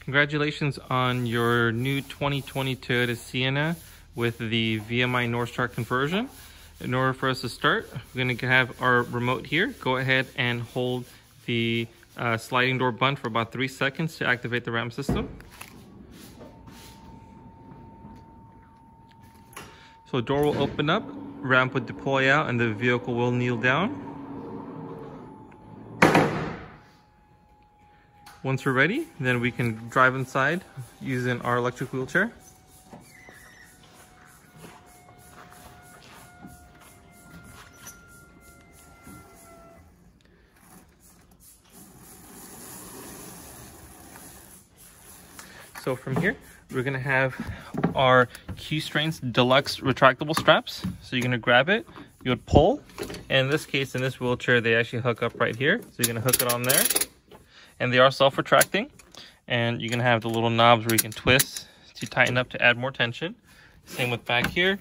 Congratulations on your new 2020 Toyota Sienna with the VMI Northstar conversion. In order for us to start, we're going to have our remote here. Go ahead and hold the sliding door button for about 3 seconds to activate the RAM system. So the door will open up, RAM will deploy out, and the vehicle will kneel down. Once we're ready, then we can drive inside using our electric wheelchair. So from here, we're going to have our Q-Strains Deluxe retractable straps. So you're going to grab it, you would pull, and in this case, in this wheelchair, they actually hook up right here. So you're going to hook it on there. And they are self-retracting, and you're gonna have the little knobs where you can twist to tighten up to add more tension. Same with back here.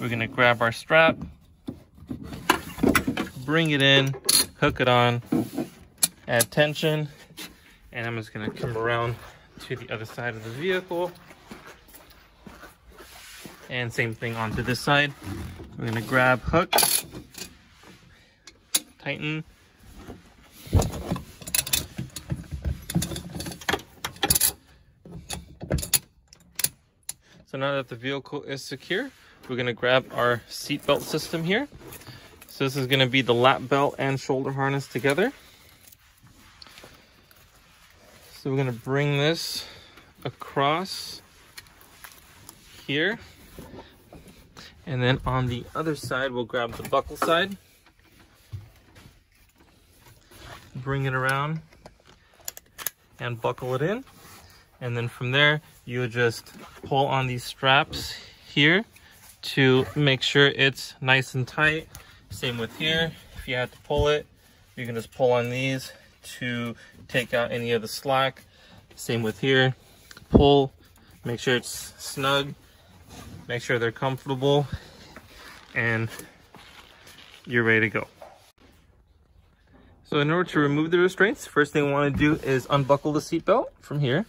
We're gonna grab our strap, bring it in, hook it on, add tension, and I'm just gonna come around to the other side of the vehicle. And same thing onto this side. We're gonna grab, hook, tighten, so now that the vehicle is secure, we're going to grab our seatbelt system here. So this is going to be the lap belt and shoulder harness together. So we're going to bring this across here. And then on the other side, we'll grab the buckle side. Bring it around and buckle it in. And then from there, you just pull on these straps here to make sure it's nice and tight. Same with here. If you have to pull it, you can just pull on these to take out any of the slack. Same with here. Pull, make sure it's snug, make sure they're comfortable, and you're ready to go. So in order to remove the restraints, first thing we want to do is unbuckle the seatbelt from here.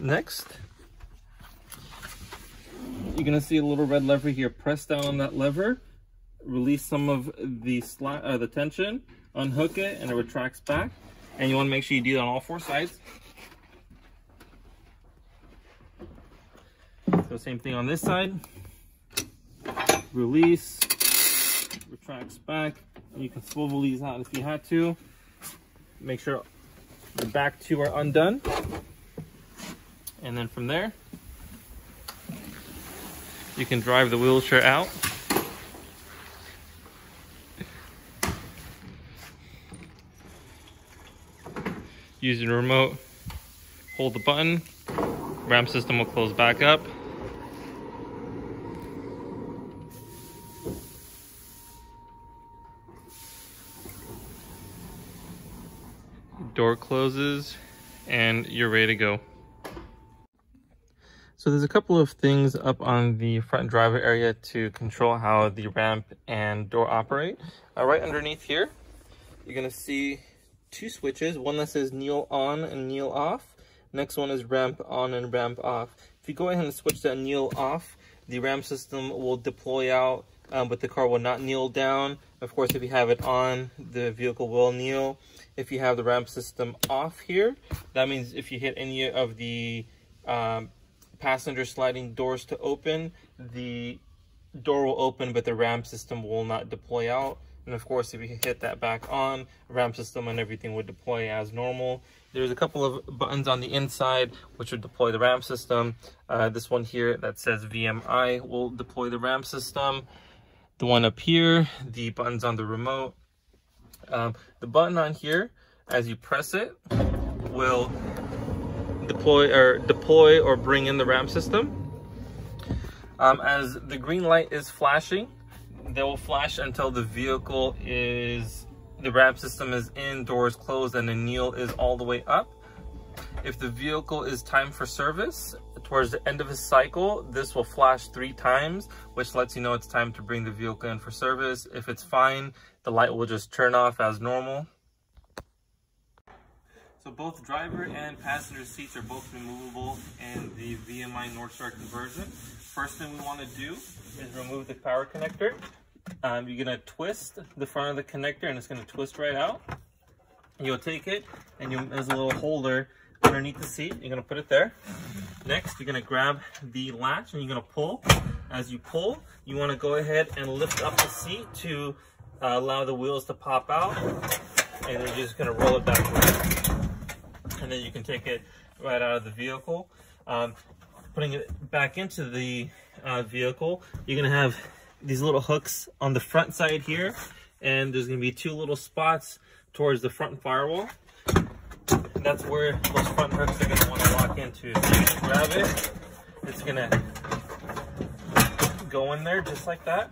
Next, you're gonna see a little red lever here. Press down on that lever, release some of the the tension, unhook it, and it retracts back. And you want to make sure you do that on all four sides. So same thing on this side. Release, retracts back. And you can swivel these out if you had to. Make sure the back two are undone. And then from there, you can drive the wheelchair out. Using the remote, hold the button, RAM system will close back up. Door closes and you're ready to go. So there's a couple of things up on the front driver area to control how the ramp and door operate. Right underneath here, you're going to see two switches. One that says kneel on and kneel off. Next one is ramp on and ramp off. If you go ahead and switch that kneel off, the ramp system will deploy out, but the car will not kneel down. Of course, if you have it on, the vehicle will kneel. If you have the ramp system off here, that means if you hit any of the passenger sliding doors to open, the door will open but the ramp system will not deploy out. And of course, if you hit that back on, ramp system and everything would deploy as normal. There's a couple of buttons on the inside which would deploy the ramp system. This one here that says VMI will deploy the ramp system. The one up here, the buttons on the remote. The button on here, as you press it, will deploy or bring in the ramp system. As the green light is flashing, they will flash until the vehicle is, the ramp system is in, doors closed, and the kneel is all the way up. If the vehicle is timed for service, towards the end of his cycle, this will flash 3 times, which lets you know it's time to bring the vehicle in for service. If it's fine, the light will just turn off as normal. So both driver and passenger seats are both removable in the VMI Northstar conversion. First thing we want to do is remove the power connector. You're going to twist the front of the connector and it's going to twist right out. You'll take it and there's a little holder underneath the seat. You're going to put it there. Next, you're going to grab the latch and you're going to pull. As you pull, you want to go ahead and lift up the seat to allow the wheels to pop out. And then you're just going to roll it backwards. And then you can take it right out of the vehicle. Putting it back into the vehicle, you're going to have these little hooks on the front side here. And there's going to be two little spots towards the front firewall. And that's where those front hooks are going to want to lock into. So you can grab it. It's going to go in there just like that.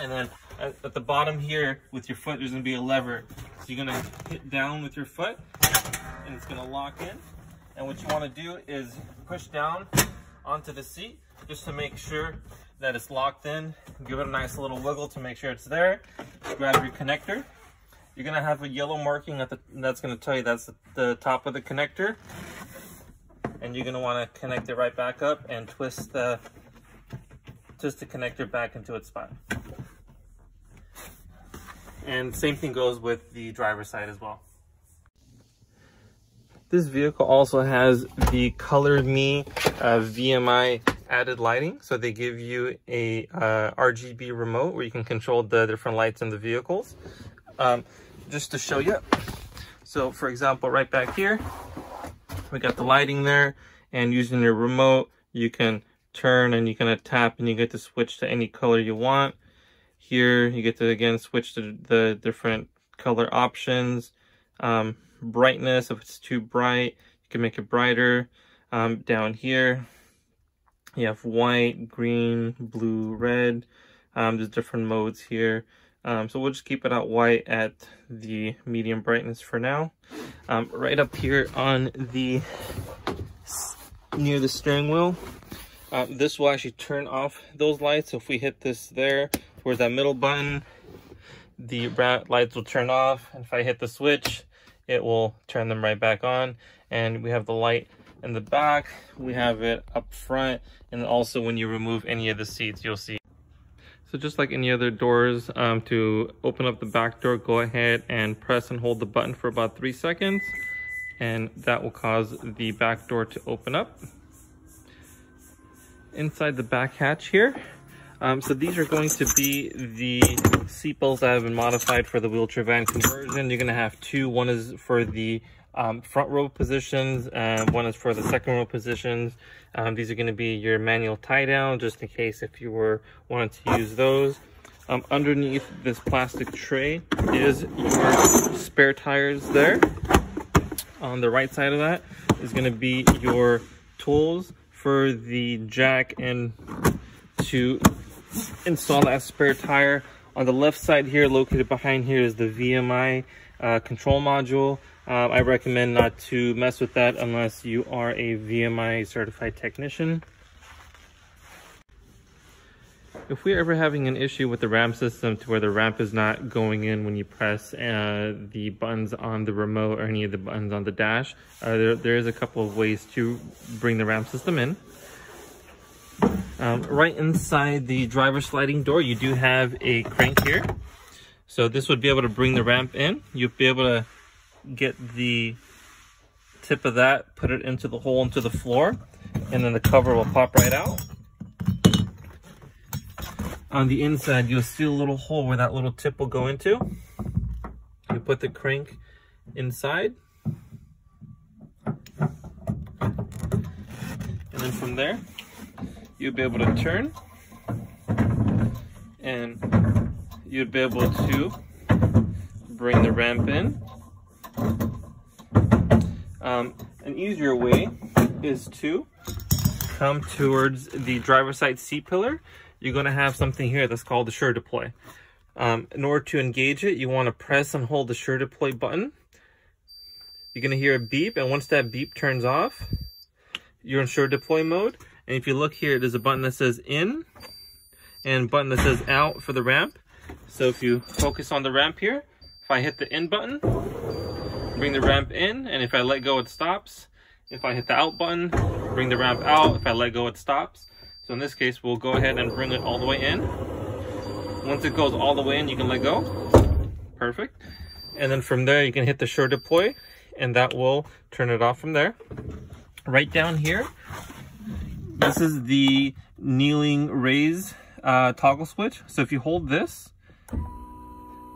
And then at the bottom here with your foot, there's going to be a lever. So you're going to hit down with your foot and it's going to lock in. And what you want to do is push down onto the seat just to make sure that it's locked in. Give it a nice little wiggle to make sure it's there. Grab your connector. You're going to have a yellow marking at that's going to tell you that's the top of the connector. And you're going to want to connect it right back up and twist the connector back into its spot. And same thing goes with the driver's side as well. This vehicle also has the Color Me VMI added lighting. So they give you a RGB remote where you can control the different lights in the vehicles. Just to show you. So for example, right back here, we got the lighting there, and using your remote, you can turn and you can tap and you get to switch to any color you want. Here, you get to again, switch to the different color options. Brightness, if it's too bright, you can make it brighter. Down here, you have white, green, blue, red. There's different modes here. So we'll just keep it out white at the medium brightness for now. Right up here on the, near the steering wheel, this will actually turn off those lights. So if we hit this there, towards that middle button, the lights will turn off. And if I hit the switch, it will turn them right back on. And we have the light in the back, we have it up front, and also when you remove any of the seats, you'll see. So just like any other doors, to open up the back door, go ahead and press and hold the button for about 3 seconds, and that will cause the back door to open up. Inside the back hatch here, so these are going to be the seatbelts that have been modified for the wheelchair van conversion. You're going to have two. One is for the front row positions, one is for the second row positions. These are going to be your manual tie down, just in case if you wanted to use those. Underneath this plastic tray is your spare tires there. On the right side of that is going to be your tools for the jack and to install that spare tire. On the left side here, located behind here, is the VMI control module. I recommend not to mess with that unless you are a VMI certified technician. If we're ever having an issue with the ramp system to where the ramp is not going in when you press the buttons on the remote or any of the buttons on the dash, there is a couple of ways to bring the ramp system in. Right inside the driver's sliding door, you do have a crank here. So this would be able to bring the ramp in. You'll be able to get the tip of that, put it into the hole into the floor, and then the cover will pop right out. On the inside, you'll see a little hole where that little tip will go into. You put the crank inside. And then from there, you'll be able to turn. And you'll be able to bring the ramp in. An easier way is to come towards the driver's side seat pillar. You're going to have something here that's called the Sure Deploy. In order to engage it, you want to press and hold the Sure Deploy button. You're going to hear a beep, and once that beep turns off, you're in Sure Deploy mode. And if you look here, there's a button that says in and button that says out for the ramp. So if you focus on the ramp here, if I hit the in button, bring the ramp in, and if I let go, it stops. If I hit the out button, bring the ramp out. If I let go, it stops. So in this case, we'll go ahead and bring it all the way in. Once it goes all the way in, you can let go. Perfect. And then from there, you can hit the Sure Deploy, and that will turn it off from there. Right down here, this is the kneeling raise toggle switch. So if you hold this,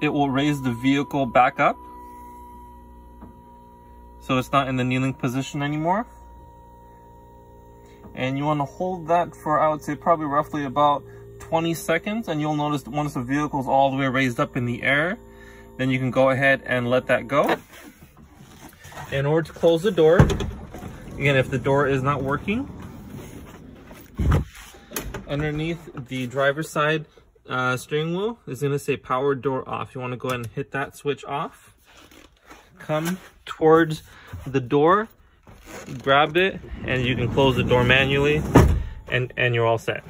it will raise the vehicle back up. So it's not in the kneeling position anymore. And you want to hold that for, I would say, probably roughly about 20 seconds. And you'll notice that once the vehicle is all the way raised up in the air, then you can go ahead and let that go. In order to close the door, again, if the door is not working, underneath the driver's side steering wheel is going to say power door off. You want to go ahead and hit that switch off. Come towards the door, grab it, and you can close the door manually, and you're all set.